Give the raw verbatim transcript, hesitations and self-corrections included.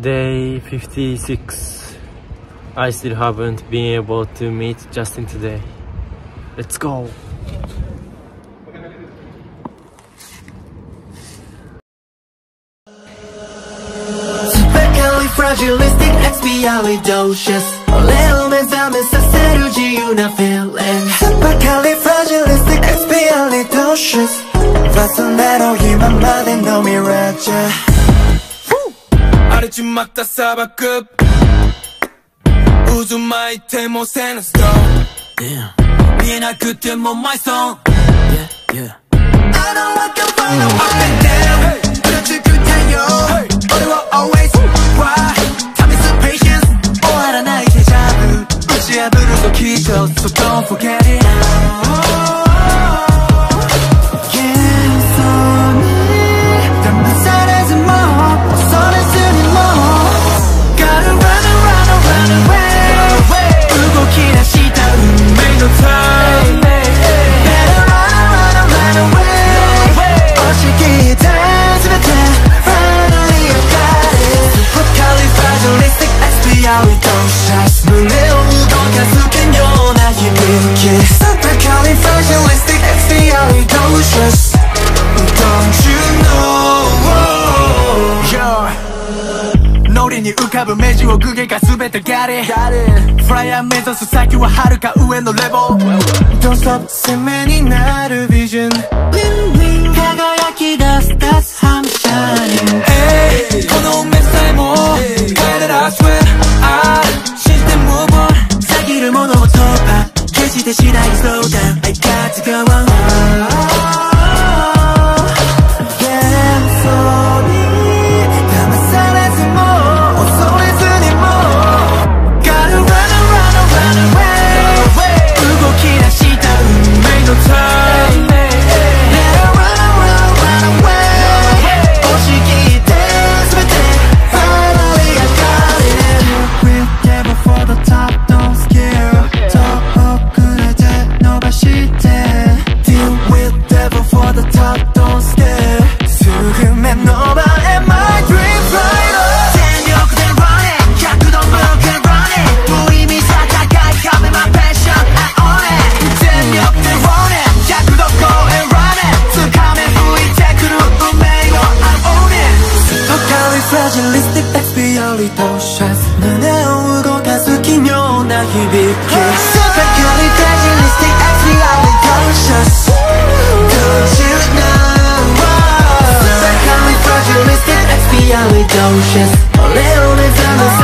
Day fifty-six. I still haven't been able to meet Justin today. Let's go! SuperCaliFragilistic expialidocious. Oleo menzame saseru jiyuna feeling. SuperCaliFragilistic expialidocious. Flasun dero imamade no miraja. 아래쯤 막다 사바급 웃음 마이테 모 새는 스톱 미나 그때 못 마이 song yeah, yeah. I don't like your follow up and down 그렇지 그때요 어려워 always why time is a patience all out of night 대자부 우시야 부르고 기절 so don't forget it oh. Don't stop swimming in our vision. Bling bling, kagayaki dasu, that's how I'm shining. Hey, this message mo, guided us when I shift and move on. 사기를 못 넘어서봐, 결시대 시나이 slow down. I got to go on. Supercalifragilisticexpialidocious. Don't you know? Supercalifragilisticexpialidocious. A little bit of